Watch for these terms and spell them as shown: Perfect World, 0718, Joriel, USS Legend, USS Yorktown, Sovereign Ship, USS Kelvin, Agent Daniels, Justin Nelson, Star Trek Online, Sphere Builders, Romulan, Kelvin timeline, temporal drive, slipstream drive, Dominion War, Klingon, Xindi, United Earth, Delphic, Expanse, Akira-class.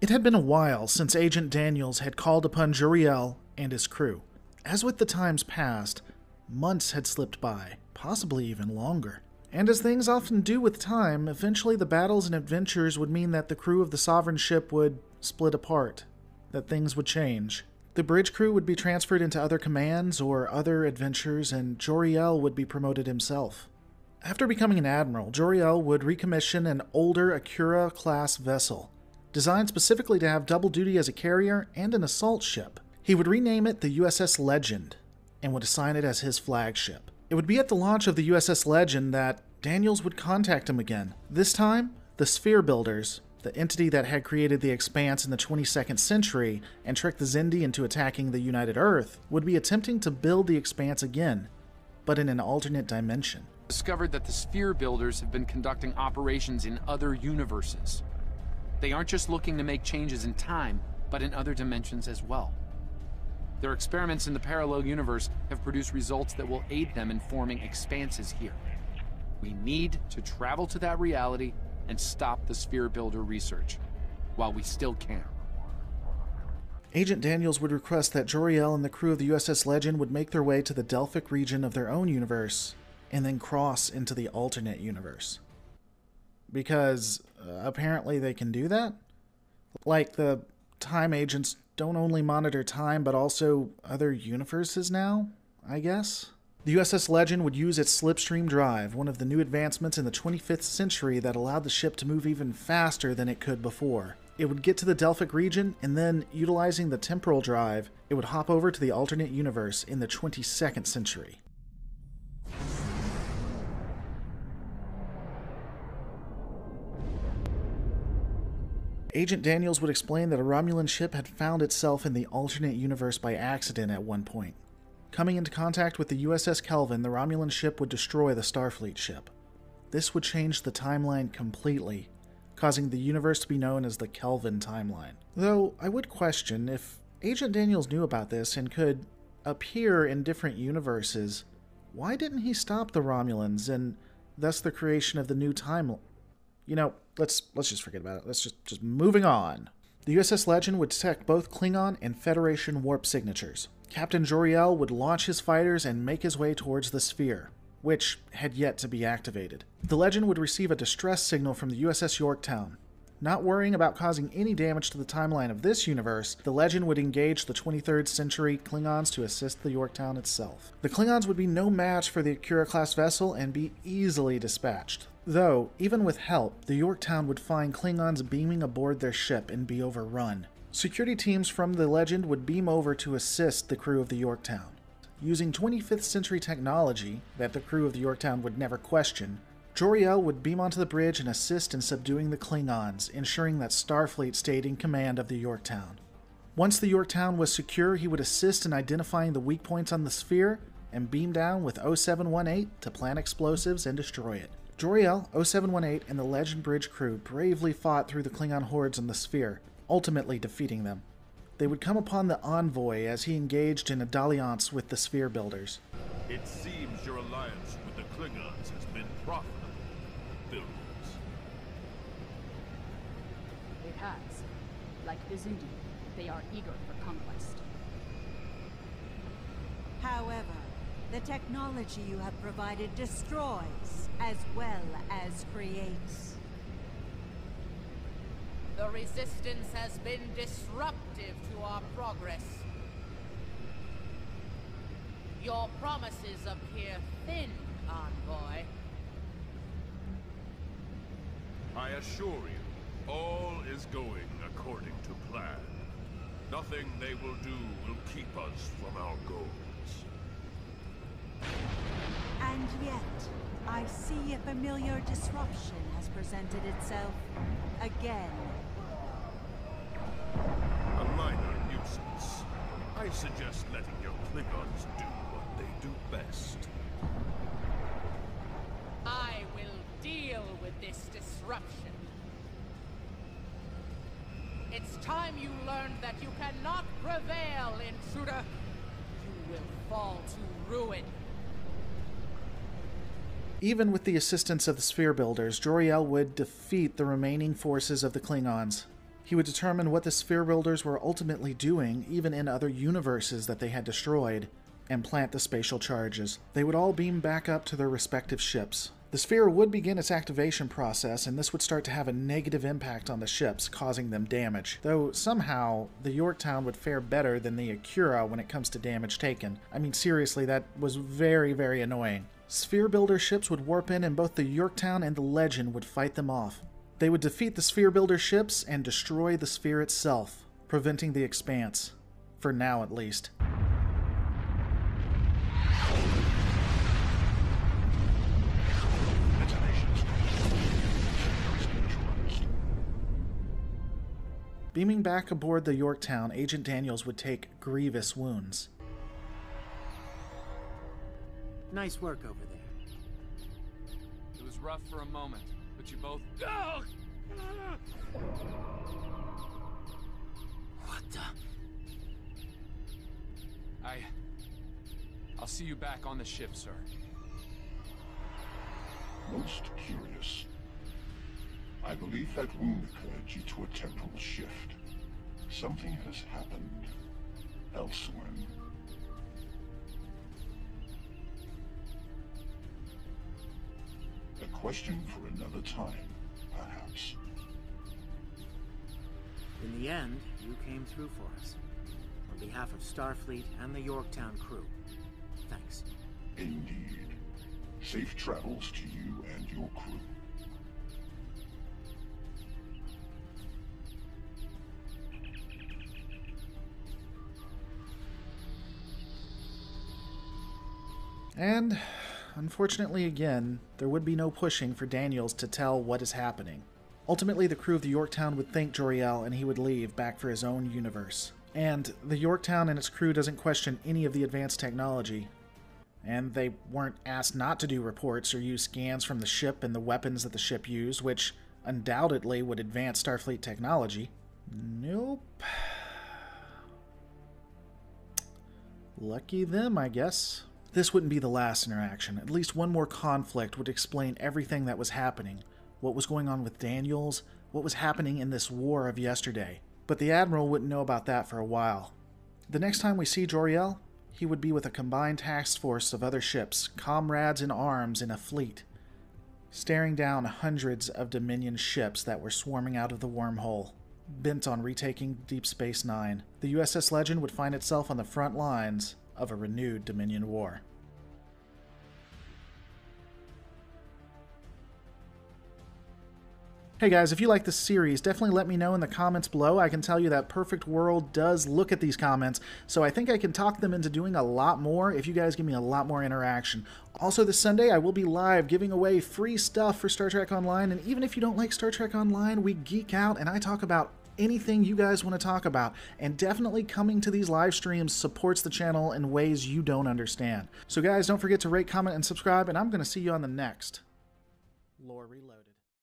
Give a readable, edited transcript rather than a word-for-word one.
It had been a while since Agent Daniels had called upon Joriel and his crew. As with the times past, months had slipped by, possibly even longer. And as things often do with time, eventually the battles and adventures would mean that the crew of the Sovereign Ship would split apart, that things would change. The bridge crew would be transferred into other commands or other adventures, and Joriel would be promoted himself. After becoming an admiral, Joriel would recommission an older Akira-class vessel, designed specifically to have double duty as a carrier and an assault ship. He would rename it the USS Legend, and would assign it as his flagship. It would be at the launch of the USS Legend that Daniels would contact him again. This time, the Sphere Builders, the entity that had created the Expanse in the 22nd century and tricked the Xindi into attacking the United Earth, would be attempting to build the Expanse again, but in an alternate dimension. Discovered that the Sphere Builders have been conducting operations in other universes. They aren't just looking to make changes in time, but in other dimensions as well. Their experiments in the parallel universe have produced results that will aid them in forming expanses here. We need to travel to that reality and stop the Sphere Builder research, while we still can. Agent Daniels would request that Joriel and the crew of the USS Legend would make their way to the Delphic region of their own universe, and then cross into the alternate universe. Because apparently they can do that? Like, the time agents don't only monitor time, but also other universes now, I guess? The USS Legend would use its slipstream drive, one of the new advancements in the 25th century that allowed the ship to move even faster than it could before. It would get to the Delphic region, and then, utilizing the temporal drive, it would hop over to the alternate universe in the 22nd century. Agent Daniels would explain that a Romulan ship had found itself in the alternate universe by accident at one point. Coming into contact with the USS Kelvin, the Romulan ship would destroy the Starfleet ship. This would change the timeline completely, causing the universe to be known as the Kelvin timeline. Though, I would question, if Agent Daniels knew about this and could appear in different universes, why didn't he stop the Romulans and thus the creation of the new timeline? You know, let's just forget about it. Let's just moving on. The USS Legend would detect both Klingon and Federation warp signatures. Captain Joriel would launch his fighters and make his way towards the sphere, which had yet to be activated. The Legend would receive a distress signal from the USS Yorktown. Not worrying about causing any damage to the timeline of this universe, the Legend would engage the 23rd century Klingons to assist the Yorktown itself. The Klingons would be no match for the Akira-class vessel and be easily dispatched. Though, even with help, the Yorktown would find Klingons beaming aboard their ship and be overrun. Security teams from the Legend would beam over to assist the crew of the Yorktown. Using 25th century technology that the crew of the Yorktown would never question, Joriel would beam onto the bridge and assist in subduing the Klingons, ensuring that Starfleet stayed in command of the Yorktown. Once the Yorktown was secure, he would assist in identifying the weak points on the sphere and beam down with 0718 to plant explosives and destroy it. Joriel, 0718, and the Legend bridge crew bravely fought through the Klingon hordes on the sphere, ultimately defeating them. They would come upon the envoy as he engaged in a dalliance with the Sphere Builders. It seems your alliance with the Klingons has been profitable, Builders. It has. Like the Xindi, they are eager for conquest. However, the technology you have provided destroys as well as creates. The resistance has been disruptive to our progress. Your promises appear thin, envoy. I assure you, all is going according to plan. Nothing they will do will keep us from our goals. And yet, I see a familiar disruption has presented itself again. A minor nuisance. I suggest letting your Klingons do what they do best. I will deal with this disruption. It's time you learned that you cannot prevail, intruder. You will fall to ruin. Even with the assistance of the Sphere Builders, Joriel would defeat the remaining forces of the Klingons, He would determine what the Sphere Builders were ultimately doing, even in other universes that they had destroyed, and plant the spatial charges. They would all beam back up to their respective ships. The sphere would begin its activation process, and this would start to have a negative impact on the ships, causing them damage. Though somehow, the Yorktown would fare better than the Akira when it comes to damage taken. I mean, seriously, that was very, very annoying. Sphere Builder ships would warp in, and both the Yorktown and the Legend would fight them off. They would defeat the Sphere Builder ships and destroy the sphere itself, preventing the Expanse. For now, at least. Beaming back aboard the Yorktown, Agent Daniels would take grievous wounds. Nice work over there. It was rough for a moment, but you both... Oh! What the... I'll see you back on the ship, sir. Most curious. I believe that wound led you to a temporal shift. Something has happened elsewhere. A question for another time, perhaps. In the end, you came through for us. On behalf of Starfleet and the Yorktown crew. Thanks. Indeed. Safe travels to you and your crew. And, unfortunately again, there would be no pushing for Daniels to tell what is happening. Ultimately, the crew of the Yorktown would thank Joriel and he would leave back for his own universe. And the Yorktown and its crew doesn't question any of the advanced technology. And they weren't asked not to do reports or use scans from the ship and the weapons that the ship used, which undoubtedly would advance Starfleet technology. Nope. Lucky them, I guess. This wouldn't be the last interaction. At least one more conflict would explain everything that was happening. What was going on with Daniels, what was happening in this war of yesterday. But the Admiral wouldn't know about that for a while. The next time we see Joriel, he would be with a combined task force of other ships, comrades in arms in a fleet, staring down hundreds of Dominion ships that were swarming out of the wormhole, bent on retaking Deep Space Nine. The USS Legend would find itself on the front lines of a renewed Dominion War. Hey guys, if you like this series, definitely let me know in the comments below. I can tell you that Perfect World does look at these comments, so I think I can talk them into doing a lot more if you guys give me a lot more interaction. Also this Sunday, I will be live giving away free stuff for Star Trek Online, and even if you don't like Star Trek Online, we geek out and I talk about anything you guys want to talk about, and definitely coming to these live streams supports the channel in ways you don't understand. So guys, don't forget to rate, comment, and subscribe, and I'm going to see you on the next Lore Reload.